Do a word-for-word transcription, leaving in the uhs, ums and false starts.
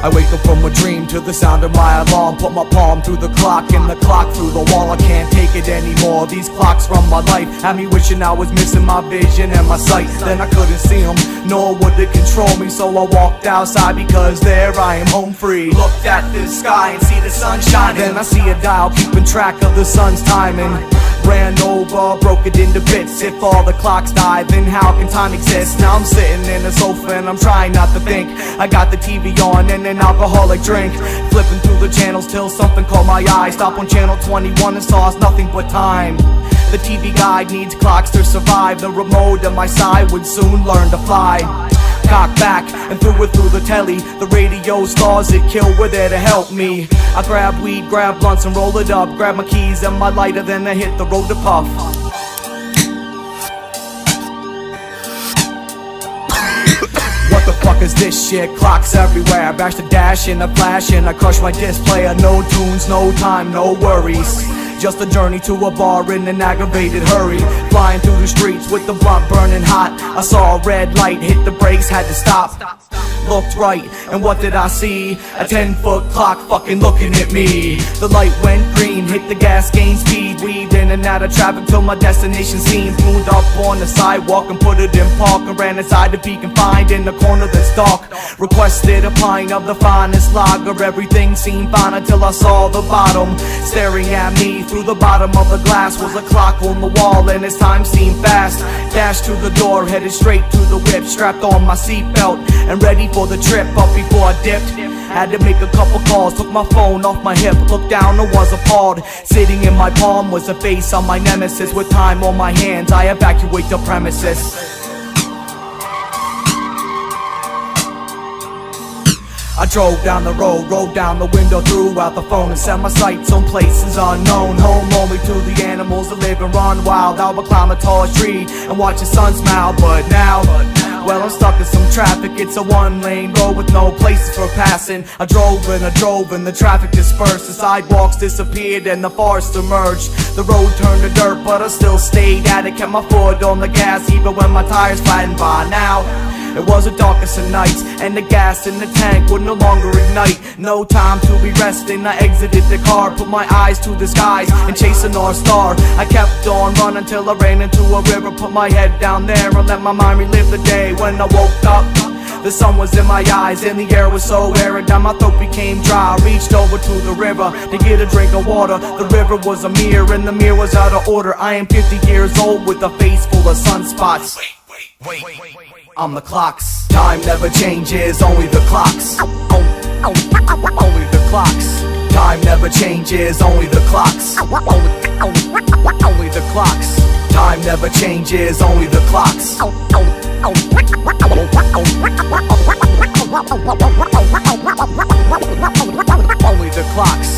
I wake up from a dream to the sound of my alarm. Put my palm through the clock and the clock through the wall. I can't take it anymore, these clocks run my life. Had me wishing I was missing my vision and my sight. Then I couldn't see them, nor would they control me. So I walked outside because there I am, home free. Looked at the sky and see the sun shining. Then I see a dial keeping track of the sun's timing. Ran over, broke it into bits. If all the clocks die, then how can time exist? Now I'm sitting in a sofa and I'm trying not to think. I got the T V on and an alcoholic drink, flipping through the channels till something caught my eye. Stop on channel twenty-one and saw it's nothing but time. The T V guide needs clocks to survive. The remote on my side would soon learn to fly. Cocked back and threw it through the telly. The radio stars it killed were there to help me. I grab weed, grab blunts and roll it up. Grab my keys and my lighter, then I hit the road to puff. What the fuck is this shit? Clocks everywhere. I bash the dash in a flash and I crush my display. No tunes, no time, no worries. Just a journey to a bar in an aggravated hurry. Flying through the streets with the blunt burning hot. I saw a red light, hit the brakes, had to stop. Looked right, and what did I see? A ten-foot clock fucking looking at me. The light went green, hit the gas, gained speed. Weaved in and out of traffic till my destination seemed. Moved up on the sidewalk and put it in park. And ran inside to be confined in the corner that's dark. Requested a pint of the finest lager. Everything seemed fine until I saw the bottom. Staring at me through the bottom of the glass was a clock on the wall, and as time seemed fast. Dashed to the door, headed straight to the whip. Strapped on my seatbelt and ready for the trip, but before I dipped, had to make a couple calls. Took my phone off my hip, looked down and was appalled. Sitting in my palm was the face of my nemesis. With time on my hands, I evacuate the premises. I drove down the road, rolled down the window, threw out the phone and set my sights on places unknown. Home only to the animals that live and run wild. I would climb a tall tree and watch the sun smile, but now, well, I'm stuck in some traffic. It's a one-lane road with no places for passing. I drove and I drove and the traffic dispersed. The sidewalks disappeared and the forest emerged. The road turned to dirt, but I still stayed at it. Kept my foot on the gas even when my tires flattened. By now, it was the darkest of nights, and the gas in the tank would no longer ignite. No time to be resting, I exited the car, put my eyes to the skies, and chased a north star. I kept on running till I ran into a river, put my head down there, and let my mind relive the day. When I woke up, the sun was in my eyes, and the air was so arid, now my throat became dry. I reached over to the river to get a drink of water. The river was a mirror, and the mirror was out of order. I am fifty years old with a face full of sunspots. Wait, wait, wait, wait, wait. I'm the clocks. Time never changes, only the clocks. Only the clocks. Time never changes, only the clocks. Only the clocks. Time never changes, only the clocks. Only the clocks.